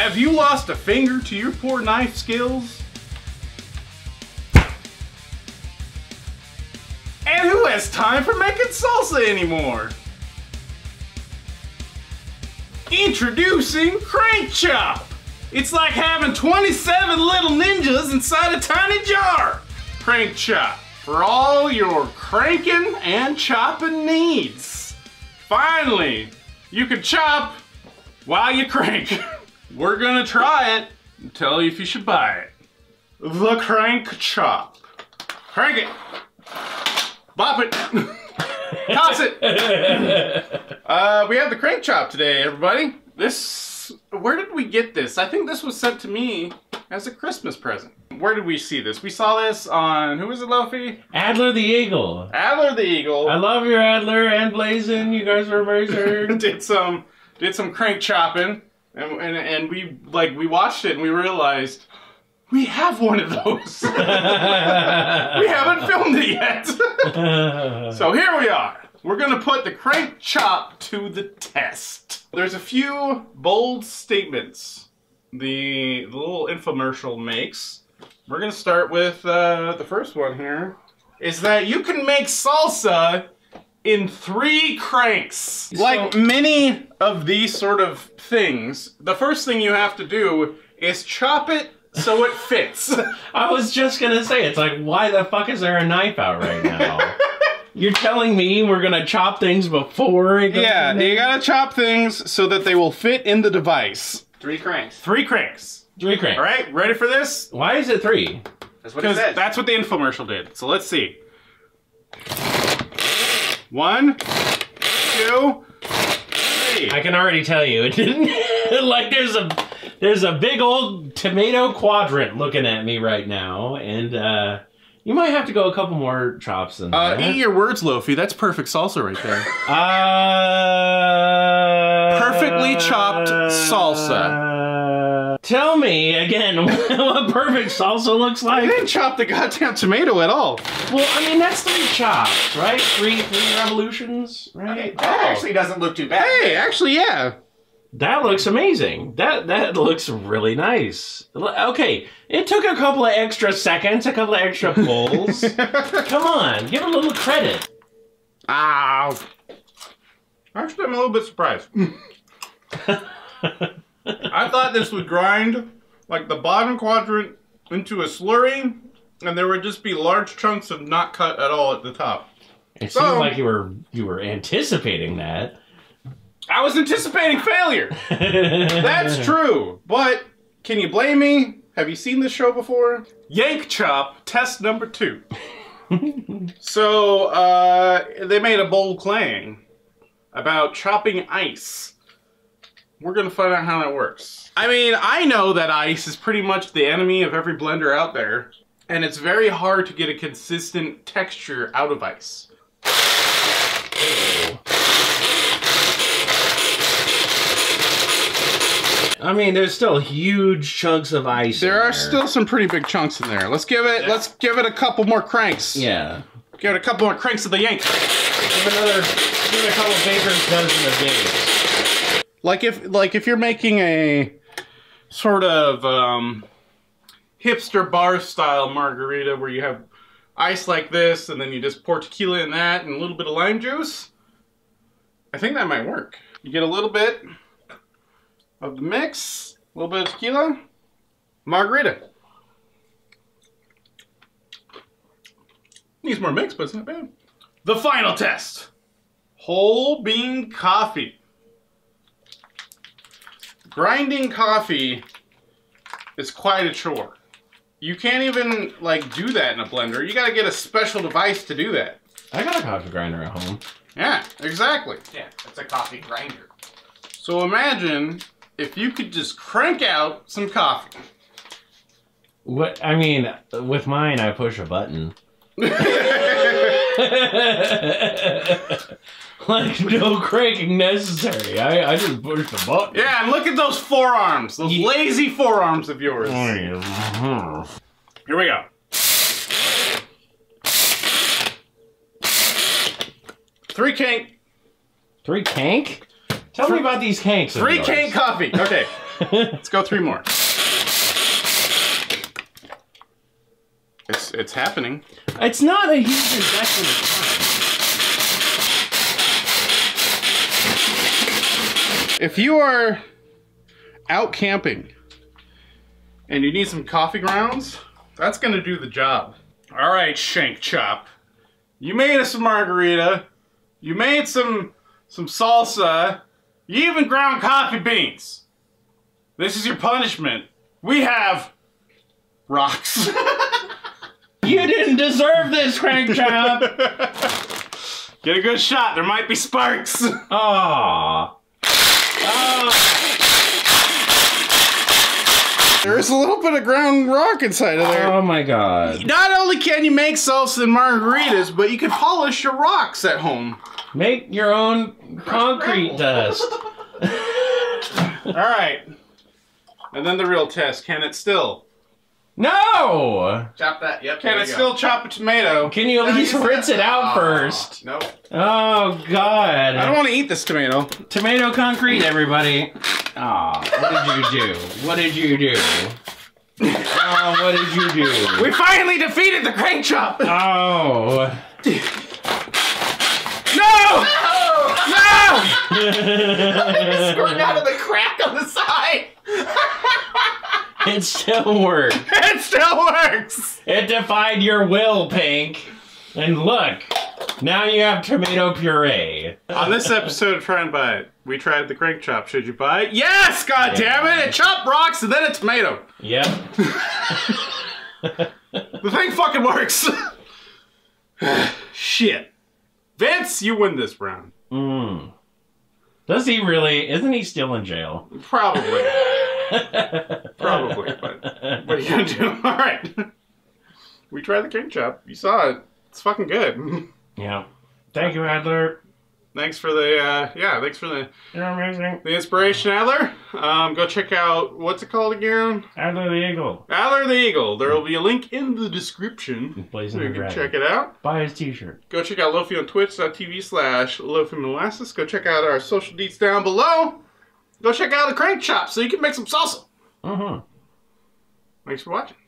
Have you lost a finger to your poor knife skills? And who has time for making salsa anymore? Introducing Crank Chop! It's like having 27 little ninjas inside a tiny jar! Crank Chop, for all your cranking and chopping needs. Finally, you can chop while you crank. We're gonna try it and tell you if you should buy it. The Crank Chop. Crank it! Bop it! Toss it! We have the Crank Chop today, everybody. Where did we get this? I think this was sent to me as a Christmas present. Where did we see this? We saw this on, who was it, Loafy? Adler the Eagle. Adler the Eagle. I love your Adler and Blazin'. You guys were amazing. did some crank chopping, and we watched it and we realized we have one of those. We haven't filmed it yet. So here we are. We're gonna put the Crank Chop to the test. There's a few bold statements the little infomercial makes. We're gonna start with the first one here, is that you can make salsa in 3 cranks. Like many of these sort of things, the first thing you have to do is chop it so it fits. I was just gonna say, it's like, why the fuck is there a knife out right now? You're telling me we're gonna chop things before it goes? Yeah, you gotta chop things so that they will fit in the device. 3 cranks. 3 cranks. 3 cranks. All right, ready for this? Why is it 3? That's what it says. That's what the infomercial did. So let's see. 1, 2, 3. I can already tell you it didn't. Like there's a big old tomato quadrant looking at me right now, and you might have to go a couple more chops than that. Eat your words, Loafy. That's perfect salsa right there. Perfectly chopped salsa. Tell me again what perfect salsa looks like. You didn't chop the goddamn tomato at all. Well, I mean, that's 3 chops, right? Three revolutions, right? Okay, that actually doesn't look too bad. Hey, actually, yeah. That looks amazing. That looks really nice. Okay, it took a couple of extra seconds, a couple of extra pulls. Come on, give it a little credit. Ow. Actually, I'm a little bit surprised. I thought this would grind like the bottom quadrant into a slurry, and there would just be large chunks of not cut at all at the top. It seemed like you were anticipating that. I was anticipating failure. That's true. But can you blame me? Have you seen this show before? Yank Chop, test number 2. So they made a bold claim about chopping ice. We're going to find out how that works. I mean, I know that ice is pretty much the enemy of every blender out there. And it's very hard to get a consistent texture out of ice. I mean, there's still huge chunks of ice. There are still some pretty big chunks in there. Let's give it a couple more cranks. Yeah. Give it a couple more cranks of the yank. Give it a couple of baker's dozen of yanks. Like if you're making a sort of hipster bar style margarita where you have ice like this and then you just pour tequila in that and a little bit of lime juice, I think that might work. You get a little bit of the mix, a little bit of tequila, margarita. Needs more mix, but it's not bad. The final test, whole bean coffee. Grinding coffee is quite a chore. You can't even like do that in a blender. You gotta get a special device to do that. I got a coffee grinder at home. Yeah, exactly. Yeah, it's a coffee grinder. So imagine if you could just crank out some coffee. What, I mean, with mine, I push a button. Like, no cranking necessary. I just push the button. Yeah, and look at those forearms. Those lazy forearms of yours. Here we go. Three kank. Tell me about these kanks. Three kank coffee. Okay. Let's go three more. It's happening. It's not a huge investment of time. If you are out camping and you need some coffee grounds, that's gonna do the job. All right, Crank Chop. You made us a margarita. You made some salsa. You even ground coffee beans. This is your punishment. We have rocks. You didn't deserve this, Crank Chop. Get a good shot. There might be sparks. Aww. There's a little bit of ground rock inside of there. Oh my god. Not only can you make salsa and margaritas, but you can polish your rocks at home. Make your own concrete dust. Alright. And then the real test. Can it still? No! Chop that. Yep. Can it still chop a tomato? Can you at least rinse it out first? Nope. Oh god. I don't want to eat this tomato. Tomato concrete, everybody. Aw, what did you do? What did you do? Oh, what did you do? We finally defeated the Crank Chop! Oh. No! No! It squirted out of the crack on the side! It still works. It still works! It defied your will, Pink. And look, now you have tomato puree. On this episode of Try and Buy It, we tried the Crank Chop. Should you buy it? Yes! God damn it! It chopped rocks and then a tomato. Yep. The thing fucking works. Shit. Vince, you win this round. Mm. Does he really? Isn't he still in jail? Probably. Probably, but what are you gonna do? All right. We tried the Crank Chop. You saw it. It's fucking good. Yeah. Thank you, Adler. Thanks for the, thanks for the... You're amazing. The inspiration, Adler. Go check out, what's it called again? Adler the Eagle. Adler the Eagle. There will be a link in the description. You can check it out. Buy his t-shirt. Go check out Loafy on twitch.tv/LoafyMolasses. Go check out our social deets down below. Go check out the Crank Chop so you can make some salsa. Thanks for watching.